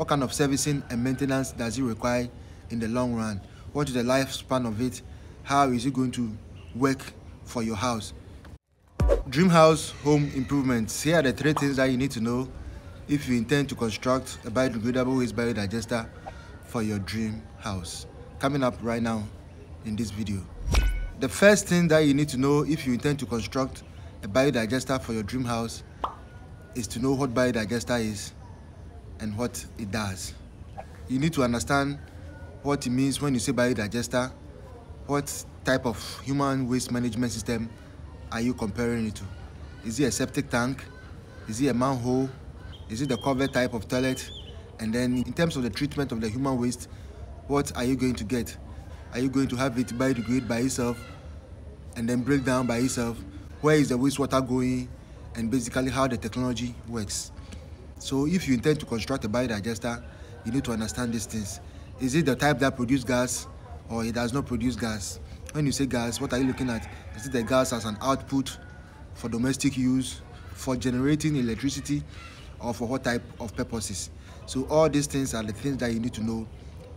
What kind of servicing and maintenance does it require in the long run? What is the lifespan of it? How is it going to work for your house? Dream house home improvements. Here are the three things that you need to know if you intend to construct a biodegradable waste biodigester for your dream house. Coming up right now in this video. The first thing that you need to know if you intend to construct a biodigester for your dream house is to know what biodigester is and what it does. You need to understand what it means when you say biodigester, what type of human waste management system are you comparing it to? Is it a septic tank? Is it a manhole? Is it the covered type of toilet? And then in terms of the treatment of the human waste, what are you going to get? Are you going to have it biodegrade by itself and then break down by itself? Where is the wastewater going? And basically how the technology works. So if you intend to construct a biodigester, you need to understand these things. Is it the type that produces gas or it does not produce gas? When you say gas, what are you looking at? Is it the gas as an output for domestic use, for generating electricity, or for what type of purposes? So all these things are the things that you need to know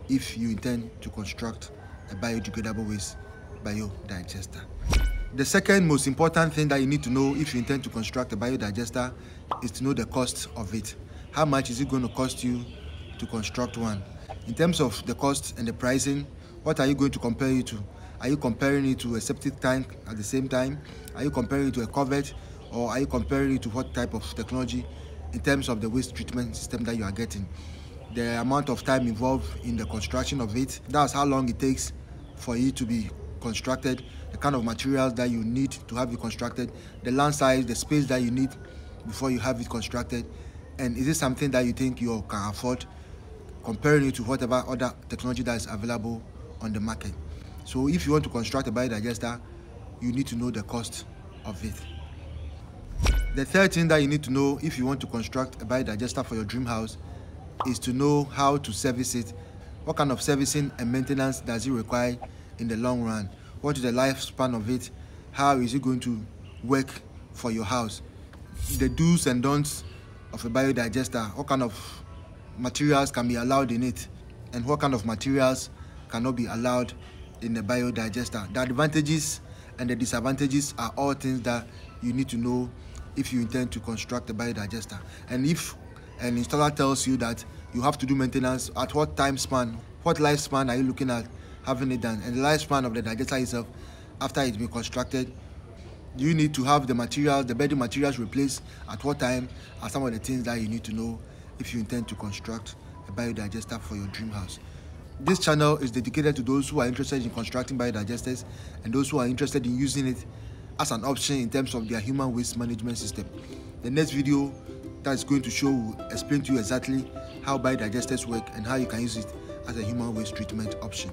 if you intend to construct a biodegradable waste biodigester. The second most important thing that you need to know if you intend to construct a biodigester is to know the cost of it. How much is it going to cost you to construct one? In terms of the cost and the pricing, what are you going to compare it to? Are you comparing it to a septic tank at the same time? Are you comparing it to a covert? Or are you comparing it to what type of technology in terms of the waste treatment system that you are getting? The amount of time involved in the construction of it, that's how long it takes for it to be constructed, the kind of materials that you need to have it constructed, the land size, the space that you need before you have it constructed, and is it something that you think you can afford, comparing it to whatever other technology that is available on the market. So if you want to construct a biodigester, you need to know the cost of it. The third thing that you need to know if you want to construct a biodigester for your dream house is to know how to service it. What kind of servicing and maintenance does it require in the long run? What is the lifespan of it? How is it going to work for your house? The do's and don'ts of a biodigester. What kind of materials can be allowed in it? And what kind of materials cannot be allowed in a biodigester? The advantages and the disadvantages are all things that you need to know if you intend to construct a biodigester. And if an installer tells you that you have to do maintenance, at what time span, what lifespan are you looking at having it done, and the lifespan of the digester itself after it's been constructed? Do you need to have the materials, the bedding materials replaced at what time? Are some of the things that you need to know if you intend to construct a biodigester for your dream house. This channel is dedicated to those who are interested in constructing biodigesters and those who are interested in using it as an option in terms of their human waste management system. The next video that's going to show will explain to you exactly how biodigesters work and how you can use it as a human waste treatment option.